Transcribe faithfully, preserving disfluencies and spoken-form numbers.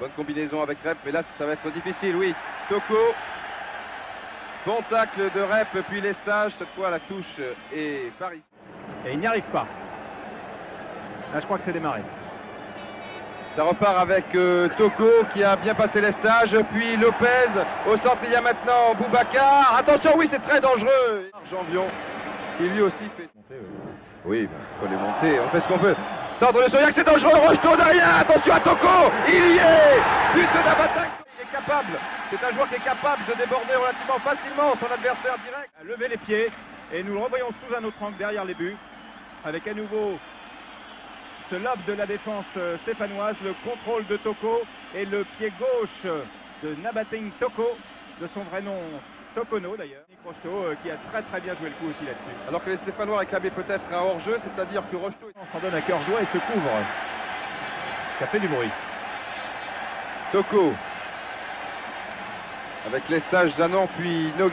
Bonne combinaison avec Rep, mais là ça va être difficile, oui. Toko, bon tacle de Rep, puis l'estage, cette fois la touche et Paris. Et il n'y arrive pas. Là je crois que c'est démarré. Ça repart avec euh, Toko qui a bien passé l'estage, puis Lopez. Au centre il y a maintenant Boubacar. Attention, oui c'est très dangereux. Janvion qui lui aussi fait... Oui, il ben, faut les monter, on fait ce qu'on peut. Centre de Sauriac, c'est dangereux, Rocheteau derrière, attention à Toko, il y est. But de Nambatingue, il est capable, c'est un joueur qui est capable de déborder relativement facilement son adversaire direct. Lever les pieds, et nous le revoyons sous un autre angle derrière les buts, avec à nouveau ce lobe de la défense stéphanoise, le contrôle de Toko, et le pied gauche de Nambatingue Toko, de son vrai nom Tokono d'ailleurs, Rocheteau qui a très très bien joué le coup aussi là-dessus. Alors que les Stéphanois réclamaient peut-être un hors-jeu, c'est-à-dire que Rocheteau s'en donne à cœur joie et se couvre. Ça fait du bruit. Toko. Avec l'estage Zanon puis Noguès.